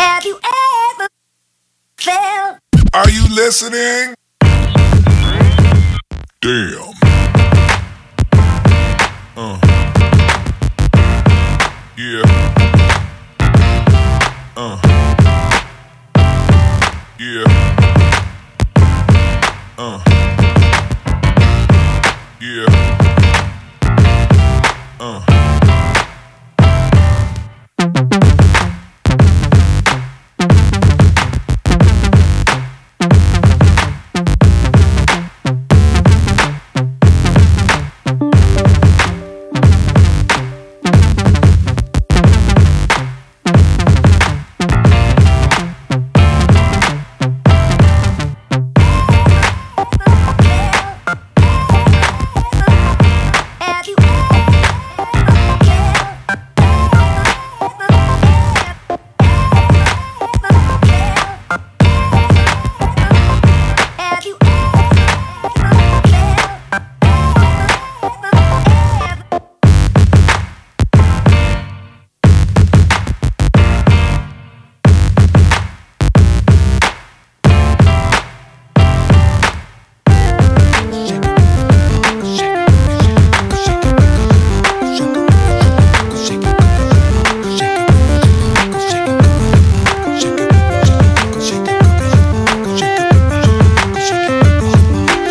Have you ever felt? Are you listening? Damn. Yeah. Yeah. Yeah.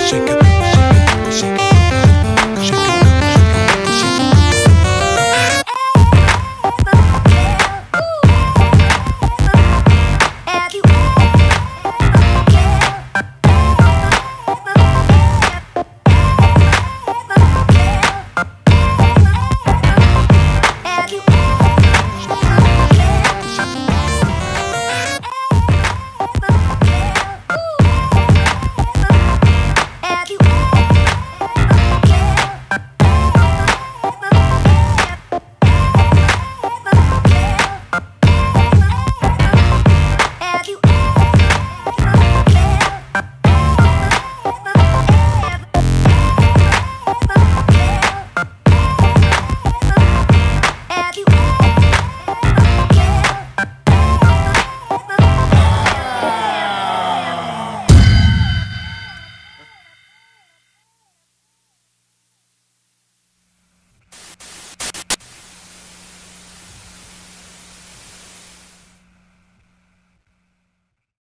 Shake it.